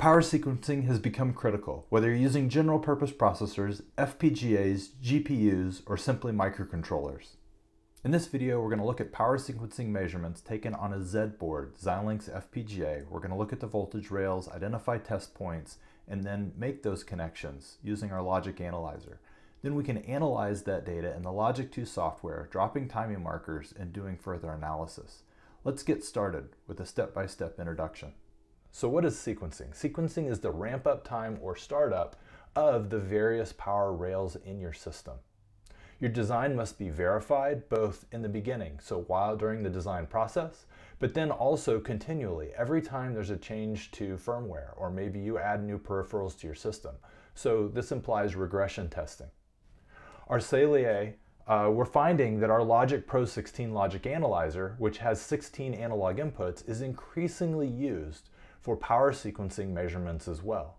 Power sequencing has become critical, whether you're using general-purpose processors, FPGAs, GPUs, or simply microcontrollers. In this video, we're going to look at power sequencing measurements taken on a Z board, Xilinx FPGA. We're going to look at the voltage rails, identify test points, and then make those connections using our logic analyzer. Then we can analyze that data in the Logic2 software, dropping timing markers and doing further analysis. Let's get started with a step-by-step introduction. So what is sequencing? Sequencing is the ramp up time or startup of the various power rails in your system. Your design must be verified both in the beginning, so during the design process, but then also continually every time there's a change to firmware or maybe you add new peripherals to your system. So this implies regression testing. Our Saleae, we're finding that our Logic Pro 16 logic analyzer, which has 16 analog inputs, is increasingly used for power sequencing measurements as well.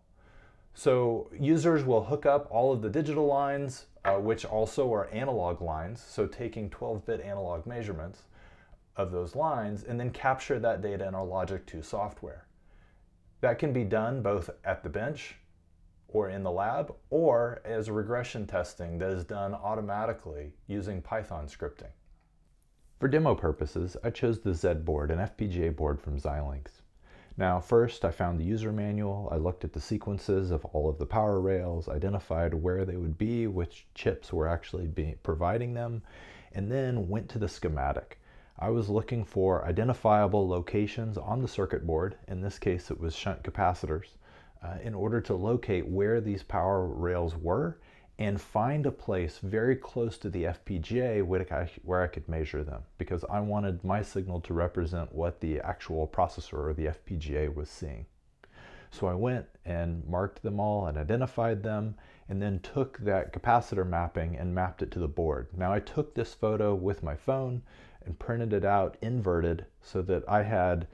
So users will hook up all of the digital lines, which also are analog lines, so taking 12-bit analog measurements of those lines and then capture that data in our Logic2 software. That can be done both at the bench or in the lab or as regression testing that is done automatically using Python scripting. For demo purposes, I chose the Z board, an FPGA board from Xilinx. Now first I found the user manual, I looked at the sequences of all of the power rails, identified where they would be, which chips were actually providing them, and then went to the schematic. I was looking for identifiable locations on the circuit board, in this case it was shunt capacitors, in order to locate where these power rails were and find a place very close to the FPGA where I could measure them, because I wanted my signal to represent what the actual processor or the FPGA was seeing. So I went and marked them all and identified them, and then took that capacitor mapping and mapped it to the board. Now I took this photo with my phone and printed it out inverted so that I had,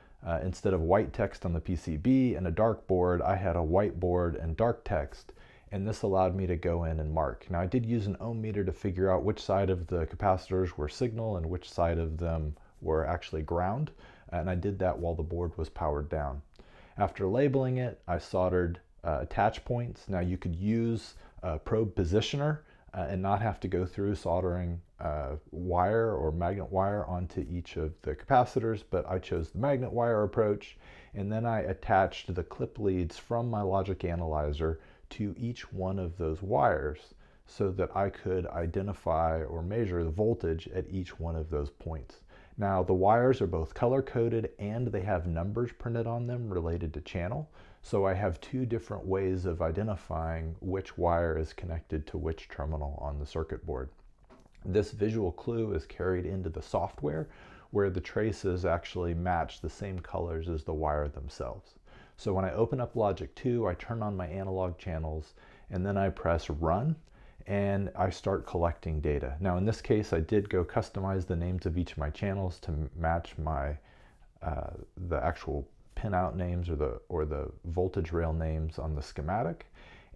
instead of white text on the PCB and a dark board, I had a white board and dark text. And this allowed me to go in and mark. Now I did use an ohm meter to figure out which side of the capacitors were signal and which side of them were actually ground, and I did that while the board was powered down. After labeling it, I soldered attach points. Now you could use a probe positioner and not have to go through soldering wire or magnet wire onto each of the capacitors, but I chose the magnet wire approach, and then I attached the clip leads from my logic analyzer to each one of those wires so that I could identify or measure the voltage at each one of those points. Now the wires are both color-coded and they have numbers printed on them related to channel, so I have two different ways of identifying which wire is connected to which terminal on the circuit board. This visual clue is carried into the software where the traces actually match the same colors as the wire themselves. So when I open up Logic2, I turn on my analog channels and then I press run and I start collecting data. Now in this case, I did go customize the names of each of my channels to match my the actual pinout names or the voltage rail names on the schematic.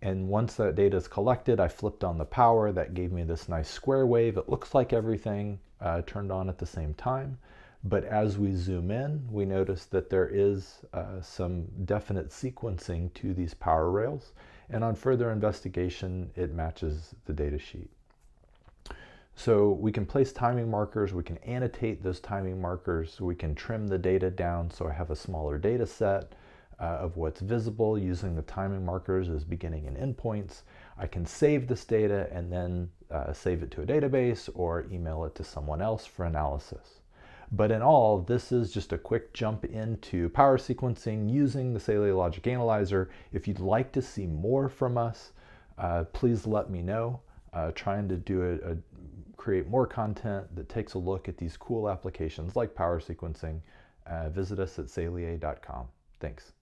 And once that data is collected, I flipped on the power. That gave me this nice square wave. It looks like everything turned on at the same time. But as we zoom in, we notice that there is some definite sequencing to these power rails. And on further investigation, it matches the data sheet. So we can place timing markers, we can annotate those timing markers, we can trim the data down so I have a smaller data set of what's visible using the timing markers as beginning and end points. I can save this data and then save it to a database or email it to someone else for analysis. But in all, this is just a quick jump into power sequencing using the Saleae Logic Analyzer. If you'd like to see more from us, please let me know. Trying to do create more content that takes a look at these cool applications like power sequencing. Visit us at saleae.com. Thanks.